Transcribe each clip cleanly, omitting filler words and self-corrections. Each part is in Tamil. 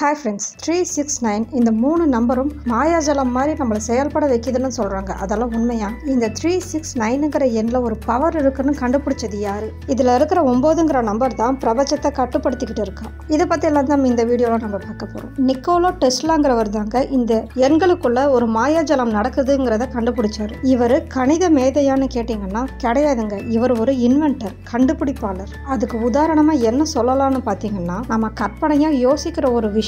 Hi friends, 369 இந்த மூணு நம்பரும் மாயாஜலம் மாதிரி நம்மள செயல்பட வைக்குதுன்னு சொல்றாங்க. அதெல்லாம் உண்மையா? இந்த 369ங்கற எண்ல ஒரு பவர் இருக்குன்னு கண்டுபிடிச்சது யாரு? இதுல இருக்கிற 9ங்கற நம்பர் தான் பிரபஞ்சத்தை கட்டுப்படுத்திக்கிட்டு இருக்கு. இத பத்தி எல்லாம் தான் இந்த வீடியோல நம்ம பார்க்க போறோம். நிக்கோலா டெஸ்லாங்கறவர் தாங்க இந்த எண்களுக்குள்ள ஒரு மாயாஜலம் நடக்குதுங்கறத கண்டுபிடிச்சாரு. இவர் கணித மேதையான்னு கேட்டிங்கன்னா கிடையாதுங்க. இவர் ஒரு இன்வென்டர், கண்டுபிடிப்பாளர். அதுக்கு உதாரணமா என்ன சொல்லலாம்னு பாத்தீங்கன்னா, நம்ம கற்பனையா யோசிக்கிற ஒரு விஷயத்தை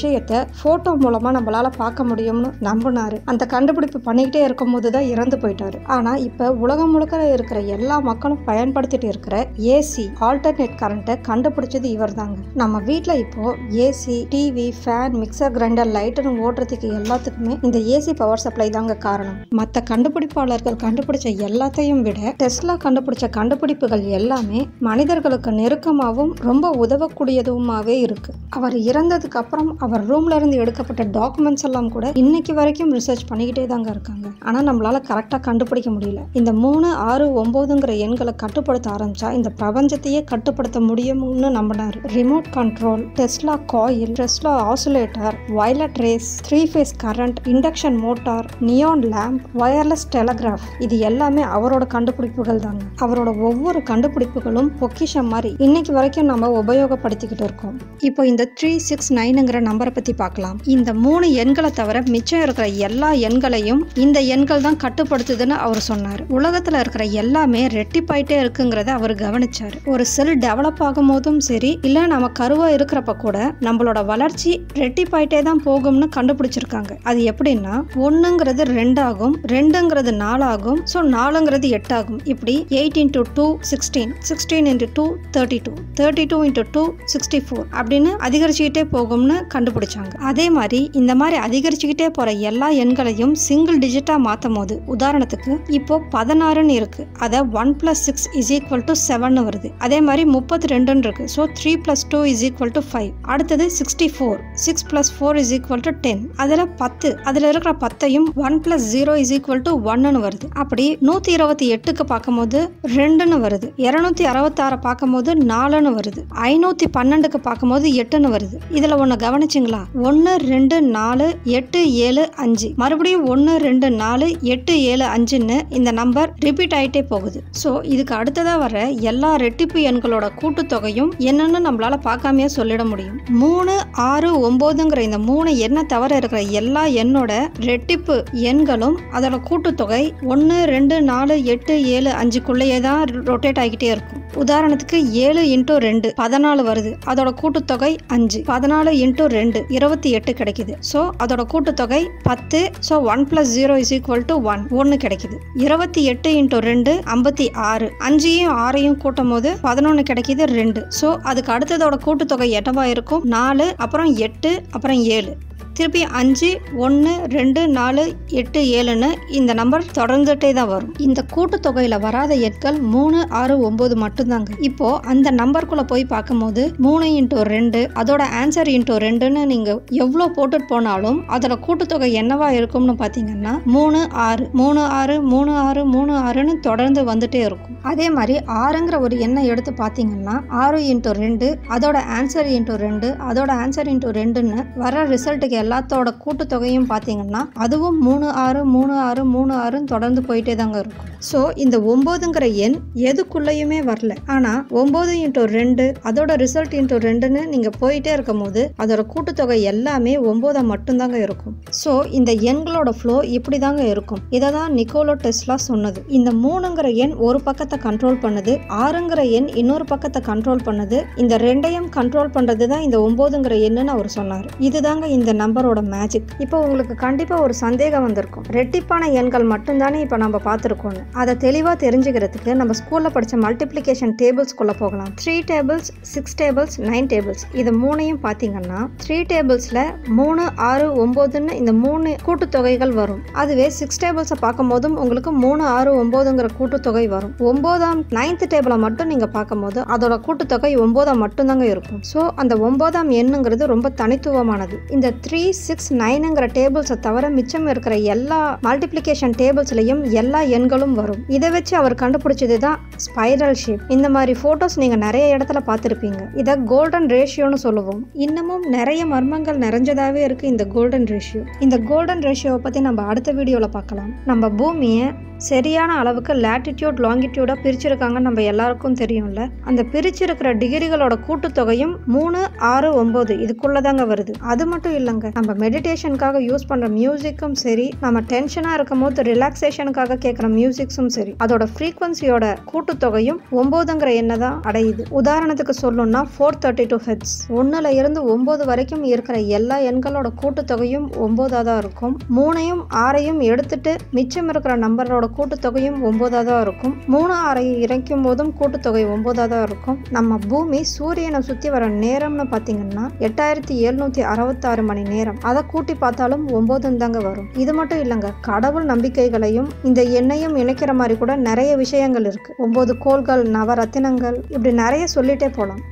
போட்டோ மூலமா நம்மளால பார்க்க முடியும்னு நம்பினாரு. அந்த கண்டுபிடிப்பு பண்ணிக்கிட்டே இருக்கும் போதுதான் இறந்து போயிட்டாரு. ஆனா இப்ப உலகம் முழுக்க இருக்கிற எல்லா மக்களும் பயன்படுத்திட்டு இருக்கிற ஏசி, ஆல்டர்னேட் கரண்ட்டை கண்டுபிடிச்சது இவர் தாங்க. நம்ம வீட்டுல இப்போ AC, TV, fan, mixer grinder, லைட்டர்னு ஓட்டுறதுக்கு எல்லாத்துக்குமே இந்த ஏசி பவர் சப்ளை தாங்க காரணம். மற்ற கண்டுபிடிப்பாளர்கள் கண்டுபிடிச்ச எல்லாத்தையும் விட டெஸ்லா கண்டுபிடிச்ச கண்டுபிடிப்புகள் எல்லாமே மனிதர்களுக்கு நெருக்கமாகவும் ரொம்ப உதவக்கூடியதுமாவே இருக்கு. அவர் இறந்ததுக்கு அப்புறம் அவர் ரூம்ல இருந்து எடுக்கப்பட்ட டாக்குமெண்ட்ஸ் எல்லாம் கூட இன்னைக்கு வரைக்கும் ரிசர்ச் பண்ணிக்கிட்டே தாங்க இருக்காங்க. ஆனா நம்மளால கரெக்டா கண்டுபிடிக்க முடியல. இந்த 3, 6, 9ங்கற எண்களை கட்டுப்படுத்த ஆரம்பிச்சா இந்த பிரபஞ்சத்தையே கட்டுப்படுத்த முடியும்னு நம்பினாரு. Remote control, Tesla coil, Tesla oscillator, violet rays, 3 phase current, induction motor, neon lamp, wireless telegraph, இது எல்லாமே அவரோட கண்டுபிடிப்புகள் தாங்க. அவரோட ஒவ்வொரு கண்டுபிடிப்புகளும் பொக்கிஷம் மாதிரி இன்னைக்கு வரைக்கும் நம்ம உபயோகப்படுத்திக்கிட்டு இருக்கோம். இப்போ இந்த 369ங்கற நம்பரை பத்தி பார்க்கலாம். இந்த 3 எண்களை தவிர மிச்சம் இருக்கிற எல்லா எண்களையும் இந்த எண்கள் தான் கட்டுப்படுத்துதுன்னு அவர் சொன்னார். உலகத்துல இருக்கிற எல்லாமே ரெட்டிப்பாயிட்டே இருக்குங்கிறத அவர் கவனிச்சார். ஒரு செல் டெவலப் ஆகும் போதும் சரி, இல்ல நம்ம கருவா இருக்கிறப்ப கூட நம்மளோட வளர்ச்சி ரெட்டிப்பாயிட்டே தான் போகும்னு கண்டுபிடிச்சிருக்காங்க. அது எப்படின்னா, 1ங்கிறது 2 ஆகும், 2ங்கிறது 4 ஆகும், ஸோ 4ங்கிறது 8 ஆகும். இப்படி 8 × 2 16, 16 × 2 32, 32 × 2 64 அப்படின்னு அதிகரிச்சுக்கிட்டே போகும்னு கண்டுபிடிச்சாங்க. அதே மாதிரி இந்த மாதிரி அதிகரிச்சுக்கிட்டே போற எல்லா எண்களையும் சிங்கிள் டிஜிட்டா மாத்தும் போது, உதாரணத்துக்கு இப்போ 16ன்னு இருக்கு, அத 1 + 6 = 7 வருது. அதே மாதிரி 32 இருக்கு, ஸோ 3 + 2 = 5. அடுத்தது 64, 6 + 4 = 10. அதுல 10, அதுல இருக்கிற 10ஐயும் 1 + 0 = 1 வருது. அப்படி 128க்கு பார்க்கும் போது 2 வருது, 266 பார்க்கும் போது 4 வருது, 512க்கு பார்க்கும் போது 8 வருது. இதுல ஒண்ணு கவனிச்சிங்களா? 1, 2, 4, 8, 7, 5, மறுபடியும் 1, 2, 4, 8, 7, 5ன்னு இந்த நம்பர் ரிப்பீட் ஆயிட்டே போகுது. சோ இதுக்கு அடுத்ததா வர எல்லா ரெட்டிப்பு எண்களோட கூட்டுத்தொகையும் என்னன்னு நம்மளால பார்க்காமயே சொல்லிட முடியும். 3, 6, 9ங்கிற இந்த 3 எண்ணை தவிர இருக்கிற எல்லா எண்ணோட ரெட்டிப்பு எண்களும் அதோட கூட்டுத்தொகை 1, 2, 4, 8, 7, 5க்குள்ளேயே தான் ரொட்டேட் ஆகிட்டே இருக்கும். உதாரணத்துக்கு 7 × 2 14 வருது, அதோட கூட்டுத்தொகை 5, 14 × 2 28 கிடைக்குது. சோ அதோட கூட்டுத்தொகை 10, சோ 1 + 0 = 1 கிடைக்குது. 28 × 2 56, 5ஐயும் 6ஐயும் கூட்டும் போது 11 கிடைக்குது, 2. சோ அதுக்கு அடுத்ததோட கூட்டுத்தொகை என்னவா இருக்கும்? 4, அப்புறம் 8, அப்புறம் 7, திருப்பி 5, 1, 2, 4, 8, 7ன்னு இந்த நம்பர் தொடர்ந்துட்டே தான் வரும். இந்த கூட்டுத்தொகையில வராத எண்கள் 3, 6, 9 மட்டும்தாங்க. இப்போ அந்த நம்பருக்குள்ள போய் பார்க்கும்போது 3 × 2 அதோட ஆன்சர் × 2ன்னு நீங்க எவ்வளோ போட்டுட்டு போனாலும் அதோட கூட்டுத்தொகை என்னவா இருக்கும்னு பார்த்தீங்கன்னா 3, 6, 3, 6, 3, 6ன்னு தொடர்ந்து வந்துட்டே இருக்கும். அதே மாதிரி 6ங்கிற ஒரு எண்ணை எடுத்து பார்த்தீங்கன்னா 6 × 2 அதோட ஆன்சர் × 2 அதோட ஆன்சர் × 2ன்னு வர ரிசல்ட்டுக்கு எல்லாத்தோட கூட்டுத்தொகையும் பார்த்தீங்கன்னா அதுவும் 3, 6, 3, 6, 3, 6ன்னு தொடர்ந்து போயிட்டே தாங்க இருக்கும். ஸோ இந்த 9ங்கிற எண் எதுக்குள்ளேயுமே வரல. ஆனால் 9 × 2 அதோட ரிசல்ட் × 2ன்னு நீங்கள் போயிட்டே இருக்கும் போது அதோட கூட்டுத்தொகை எல்லாமே 9 மட்டும்தாங்க இருக்கும். ஸோ இந்த எண்களோட ஃப்ளோ இப்படி தாங்க இருக்கும். இதை தான் நிக்கோலா டெஸ்லா சொன்னது. இந்த 3ங்கிற எண் ஒரு பக்கத்தை கண்ட்ரோல் பண்ணுது, 6ங்கிற எண் இன்னொரு பக்கத்தை கண்ட்ரோல் பண்ணுது. இந்த ரெண்டையும் கண்ட்ரோல் பண்ணுறது தான் இந்த 9ங்கிற எண்ணுன்னு அவர் சொன்னார். இதுதாங்க இந்த நம்பர் மேஜிக். இப்போ உங்களுக்கு கண்டிப்பா ஒரு சந்தேகம் வந்திருக்கும், ரெட்டிப்பான எண்கள் மட்டும்தானே இப்ப நம்ம பார்த்திருக்கோம். அதை தெளிவா தெரிஞ்சுக்கிறதுக்கு நம்ம ஸ்கூல்ல படிச்ச மல்டிப்ளிகேஷன் டேபிள்ஸ்க்குள்ள போகலாம். 3 டேபிள்ஸ், 6 டேபிள்ஸ், 9 டேபிள்ஸ். இது 3ஐயும் பார்த்தீங்கன்னா 3 டேபிள்ஸ்ல 3, 6, 9ன்னு இந்த 3 கூட்டுத்தொகைகள் வரும். அதுவே 6 டேபிள்ஸை பார்க்கும் போதும் உங்களுக்கு 3, 6, 9ங்கிற கூட்டுத்தொகை வரும். 9ஆம் டேபிளை மட்டும் நீங்க பார்க்கும் போது அதோட கூட்டுத்தொகை 9 மட்டும்தாங்க இருக்கும். ஸோ அந்த 9ஆம் எண்ணுங்கிறது ரொம்ப தனித்துவமானது. இந்த 3 3, 6, 9 என்கிற டேபிள்ஸை தவிர மிச்சம் இருக்கிற எல்லா மல்டிப்ளிகேஷன் டேபிள்ஸ்லையும் எல்லா எண்களும் வரும். இதை வச்சு அவர் கண்டுபிடிச்சது தான் ஸ்பைரல் ஷேப். இந்த மாதிரி போட்டோஸ் நீங்க நிறைய இடத்துல பார்த்துருப்பீங்க. இதை கோல்டன் ரேஷியோன்னு சொல்லுவோம். இன்னமும் நிறைய மர்மங்கள் நிறைஞ்சதாவே இருக்கு இந்த கோல்டன் ரேஷியோ. இந்த கோல்டன் ரேஷியோவை பத்தி நம்ம அடுத்த வீடியோவில் பார்க்கலாம். நம்ம பூமியை சரியான அளவுக்கு லேட்டிடியூட் லாங்கிடியூடா பிரிச்சிருக்காங்கன்னு நம்ம எல்லாருக்கும் தெரியும்ல. அந்த பிரிச்சிருக்கிற டிகிரிகளோட கூட்டுத்தொகையும் 3, 6, 9 இதுக்குள்ளதாங்க வருது. அது மட்டும் இல்லைங்க, நம்ம மெடிடேஷனுக்காக யூஸ் பண்ற மியூசிக்கும் சரி, நம்ம டென்ஷனா இருக்கும் போது ரிலாக்ஸேஷனுக்காக கேட்குற மியூசிக்ஸும் சரி, அதோட ஃப்ரீக்வன்சியோட கூட்டுத்தொகையும் 9ங்கிற எண்ணதான் அடையுது. உதாரணத்துக்கு சொல்லணும்னா 432 Hz. 1ல இருந்து 9 வரைக்கும் இருக்கிற எல்லா எண்களோட கூட்டுத்தொகையும் 9ஆ தான் இருக்கும். 3ஐயும் 6ஐயும் எடுத்துட்டு மிச்சம் இருக்கிற நம்பரோட கூட்டுத்தொகையும் 9ஆ தான் இருக்கும். 3, 6 இறக்கும் போதும் கூட்டுத்தொகை 9ஆ தான் இருக்கும். நம்ம பூமி சூரியனை சுற்றி வர நேரம்னு பார்த்தீங்கன்னா 8766 மணி நேரம். அதை கூட்டி பார்த்தாலும் 9ன்னு தாங்க வரும். இது மட்டும் இல்லைங்க, கடவுள் நம்பிக்கைகளையும் இந்த எண்ணையும் இணைக்கிற மாதிரி கூட நிறைய விஷயங்கள் இருக்கு. 9 கோள்கள், நவரத்தினங்கள், இப்படி நிறைய சொல்லிட்டே போகலாம்.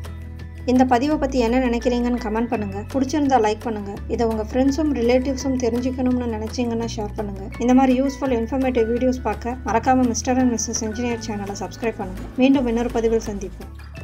இந்த பதிவை பற்றி என்ன நினைக்கிறீங்கன்னு கமெண்ட் பண்ணுங்கள். பிடிச்சிருந்தா லைக் பண்ணுங்கள். இதை உங்கள் ஃப்ரெண்ட்ஸும் ரிலேட்டிவ்ஸும் தெரிஞ்சுக்கணும்னு நினச்சிங்கன்னா ஷேர் பண்ணுங்கள். இந்த மாதிரி யூஸ்ஃபுல் இன்ஃபர்மேட்டிவ் வீடியோஸ் பார்க்க மறக்காமல் மிஸ்டர் அண்ட் மிஸ்ஸஸ் இன்ஜினியர் சேனலை சப்ஸ்கிரைப் பண்ணுங்கள். மீண்டும் இன்னொரு பதிவில் சந்திப்போம்.